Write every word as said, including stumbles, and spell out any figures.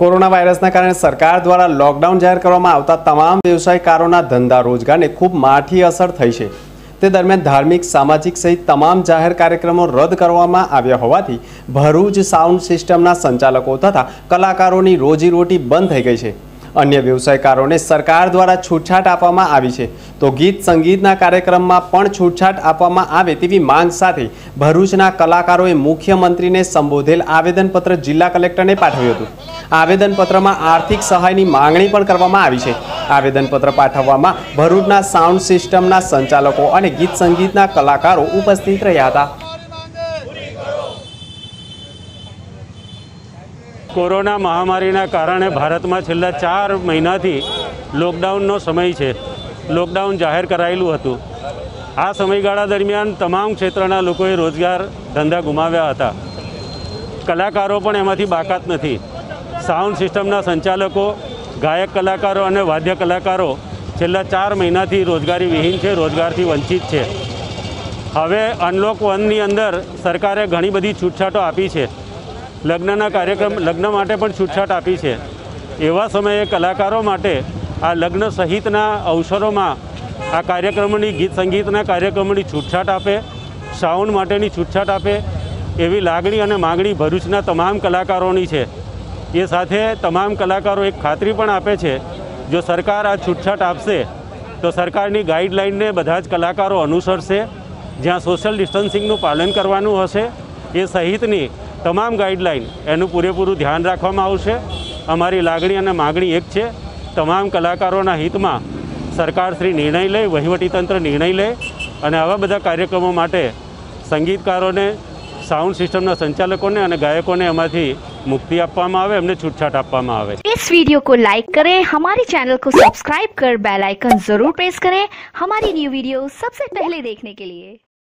Corona वायरसना कारणे सरकार द्वारा लॉकडाउन जाहिर करवामां आवता तमाम व्यवसायकारोना धंधा रोजगारने खूब माठी असर थई छे। ते दरमियान धार्मिक सामाजिक सहित तमाम जाहिर कार्यक्रमों रद्द करवामां आव्या होवाथी भरूच साउंड सिस्टमना संचालकों तथा कलाकारोनी रोजीरोटी बंद थई गई छे। अन्य व्यवसायकारोने सरकार द्वारा छूटछाट आपवामां आवी छे, तो गीत संगीतना कार्यक्रममां पण छूटछाट आपवामां आवे तेवी मांग साथे भरूचना कलाकारोए मुख्यमंत्रीने संबोधेल आवेदनपत्र जिला कलेक्टरने पाठव्युं हतुं। आवेदनपत्रमा आर्थिक सहायनी मांगणी पण करवामां आवी छे। आवेदनपत्र पाठववामां भरूचना साउंड सिस्टमना संचालको अने गीत संगीतना कलाकारो उपस्थित रह्या हता। कोरोना महामारीना कारणे भारतमां छेल्ला चार महीनाथी लॉकडाउननो समय छे। लॉकडाउन जाहिर करायेलुं हतुं। आ समयगाळा दरमियान तमाम क्षेत्रना लोकोए रोजगार धंधा गुमाव्या हता। कलाकारो पण एमांथी बाकात नथी। साउंड सिस्टमना संचालकों, गायक कलाकारों और वाद्य कलाकारों छेल्ला चार महीना थी रोजगारी विहीन है, रोजगार थी वंचित है। हवे अनलॉक वन नी अंदर सरकारे घणी बधी छूटछाटो आपी है। लग्नना कार्यक्रम लग्न माटे पण छूटछाट आपी है। एवा समये कलाकारों माटे आ लग्न सहितना अवसरों में आ कार्यक्रमोनी गीत संगीतना कार्यक्रमोनी छूटछाट आपे, साउंड माटेनी छूटछाट आपे एवी लागणी अने मांगणी भरूचना तमाम कलाकारोनी है। ये साथे तमाम कलाकारों एक खातरी पण आपे छे, जो सरकार आ छूटछाट आपसे तो सरकारनी गाइडलाइन ने बधाज कलाकारों अनुसरशे, ज्यां सोशल डिस्टन्सिंगनुं पालन करवानुं हशे। ये सहितनी तमाम गाइडलाइन एनुं पूरेपूरुं ध्यान राखवामां आवशे। अमारी लागणी अने मागणी एक छे, तमाम कलाकारोना हितमां सरकारश्री निर्णय ले, वहीवटीतंत्र निर्णय ले अने आवा बधा कार्यक्रमों माटे संगीतकारोने, साउंड सिस्टमना संचालकोने अने गायकोने एमांथी मुक्ति आपवामां आवे, हमने छूटछाट आपवामां आवे। इस वीडियो को लाइक करें, हमारे चैनल को सब्सक्राइब कर बेल आइकन जरूर प्रेस करें हमारी न्यू वीडियो सबसे पहले देखने के लिए।